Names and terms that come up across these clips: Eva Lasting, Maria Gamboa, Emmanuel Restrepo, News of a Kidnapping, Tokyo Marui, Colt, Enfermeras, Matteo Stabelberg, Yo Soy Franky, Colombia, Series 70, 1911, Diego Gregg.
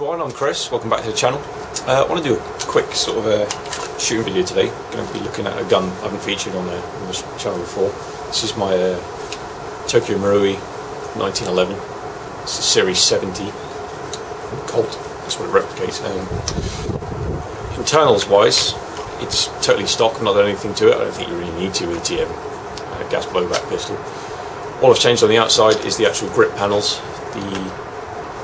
everyone, I'm Chris, welcome back to the channel. I want to do a quick sort of a shooting video today. I'm going to be looking at a gun I haven't featured on the channel before. This is my Tokyo Marui 1911. It's a Series 70 from Colt, that's what it replicates. Internals wise, it's totally stock, I've not done anything to it. I don't think you really need to with a TM gas blowback pistol. All I've changed on the outside is the actual grip panels.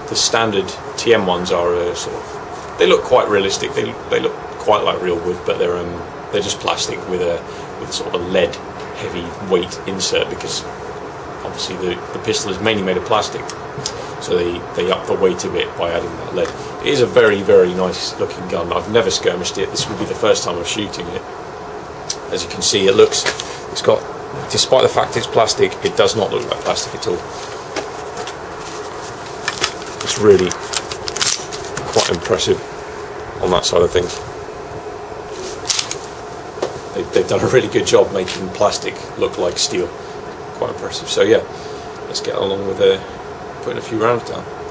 The standard TM ones are sort of, they look quite realistic, they look quite like real wood, but they're just plastic with a sort of a lead heavy weight insert, because obviously the pistol is mainly made of plastic, so they up the weight a bit by adding that lead. It is a very, very nice looking gun. I've never skirmished it. This will be the first time I'm shooting it. As you can see, it looks, it's got, despite the fact it's plastic, it does not look like plastic at all. It's really quite impressive on that side of things. They've done a really good job making plastic look like steel. Quite impressive. So yeah, let's get along with putting a few rounds down.